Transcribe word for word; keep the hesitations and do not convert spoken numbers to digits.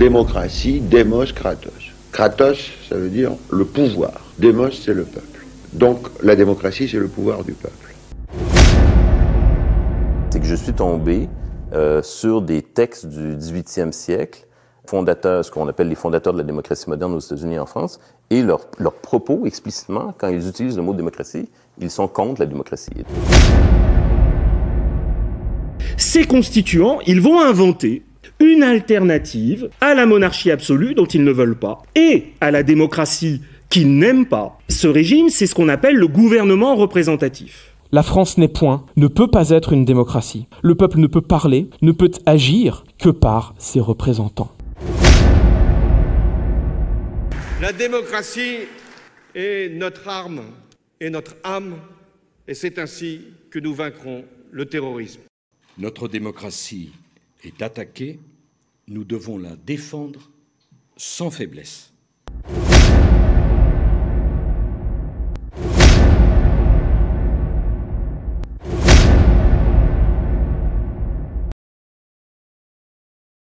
démocratie, demos, kratos. Kratos, ça veut dire le pouvoir. Demos, c'est le peuple. Donc la démocratie, c'est le pouvoir du peuple. C'est que je suis tombé euh, sur des textes du dix-huitième siècle, fondateurs, ce qu'on appelle les fondateurs de la démocratie moderne aux États-Unis et en France, et leurs leur propos explicitement, quand ils utilisent le mot démocratie, ils sont contre la démocratie. Ces constituants, ils vont inventer une alternative à la monarchie absolue dont ils ne veulent pas et à la démocratie qu'ils n'aiment pas. Ce régime, c'est ce qu'on appelle le gouvernement représentatif. La France n'est point, ne peut pas être une démocratie. Le peuple ne peut parler, ne peut agir que par ses représentants. La démocratie est notre arme et notre âme, et c'est ainsi que nous vaincrons le terrorisme. Notre démocratie est attaquée, nous devons la défendre sans faiblesse.